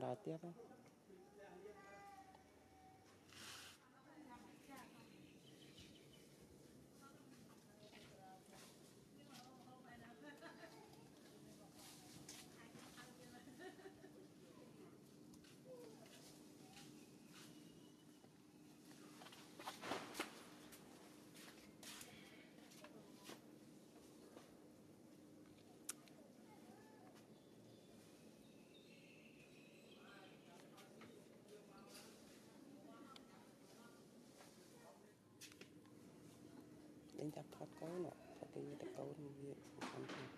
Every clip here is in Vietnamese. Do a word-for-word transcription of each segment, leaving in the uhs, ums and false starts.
không đá tiếp ấy. Đến chặt thoát cấu nọ, thật tình như tập cấu trong viện của con thuyền.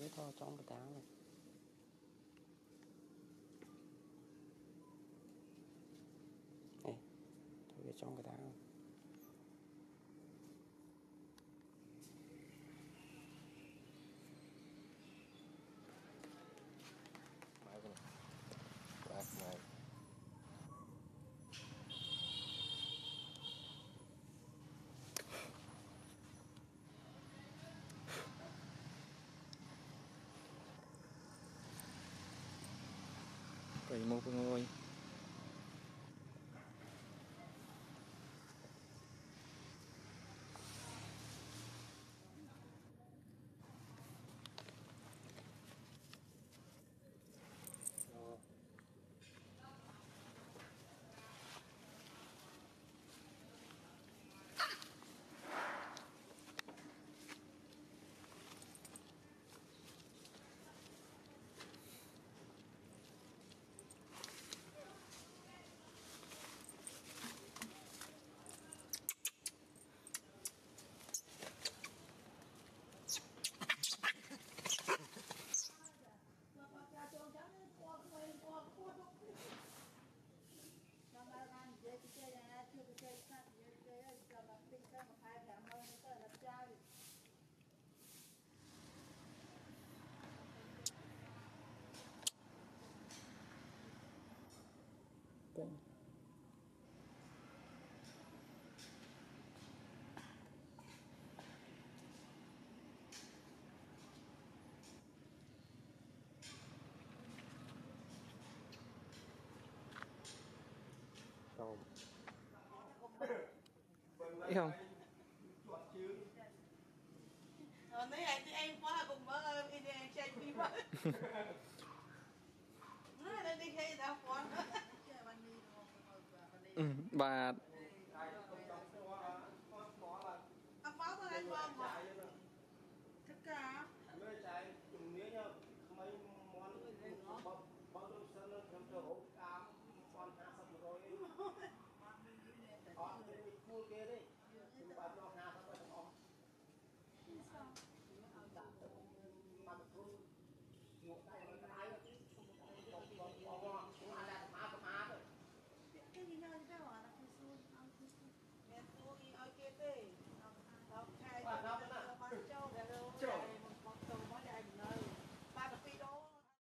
Với thò trong một tháng rồi. Này, thò về trong cái tháng rồi. Mãi con này. Mãi rồi một người thing. Thấy không? Nãy anh chị em qua cùng mơ đi chạy đi quá. Nó đi chơi đá pháo. Ừ, và